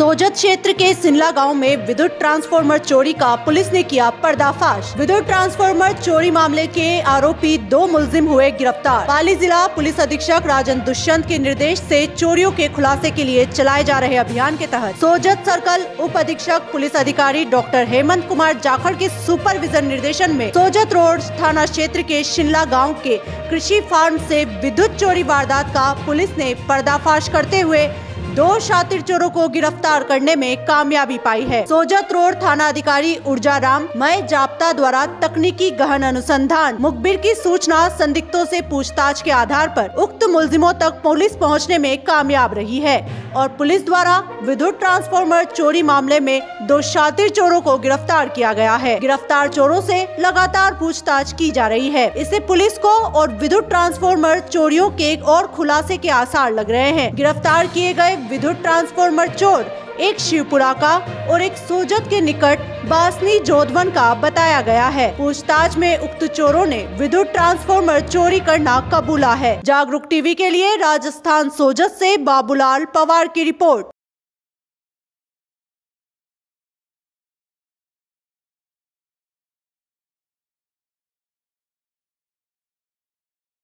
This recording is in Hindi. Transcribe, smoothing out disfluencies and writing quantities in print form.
सोजत क्षेत्र के सिनला गांव में विद्युत ट्रांसफार्मर चोरी का पुलिस ने किया पर्दाफाश। विद्युत ट्रांसफार्मर चोरी मामले के आरोपी दो मुलजिम हुए गिरफ्तार। पाली जिला पुलिस अधीक्षक राजन दुष्यंत के निर्देश से चोरियों के खुलासे के लिए चलाए जा रहे अभियान के तहत सोजत सर्कल उप अधीक्षक पुलिस अधिकारी डॉक्टर हेमंत कुमार जाखड़ के सुपरविजन निर्देशन में सोजत रोड थाना क्षेत्र के सिनला गाँव के कृषि फार्म से विद्युत चोरी वारदात का पुलिस ने पर्दाफाश करते हुए दो शातिर चोरों को गिरफ्तार करने में कामयाबी पाई है। सोजत रोड थाना अधिकारी ऊर्जा राम मई जाप्ता द्वारा तकनीकी गहन अनुसंधान मुखबिर की सूचना संदिग्धों से पूछताछ के आधार पर उक्त मुलजिमों तक पुलिस पहुंचने में कामयाब रही है और पुलिस द्वारा विद्युत ट्रांसफार्मर चोरी मामले में दो शातिर चोरों को गिरफ्तार किया गया है। गिरफ्तार चोरों से लगातार पूछताछ की जा रही है। इससे पुलिस को और विद्युत ट्रांसफार्मर चोरियों के और खुलासे के आसार लग रहे हैं। गिरफ्तार किए गए विद्युत ट्रांसफार्मर चोर एक शिवपुरा का और एक सोजत के निकट बासनी जोधवन का बताया गया है। पूछताछ में उक्त चोरों ने विद्युत ट्रांसफार्मर चोरी करना कबूला है। जागरूक टीवी के लिए राजस्थान सोजत से बाबूलाल पवार की रिपोर्ट।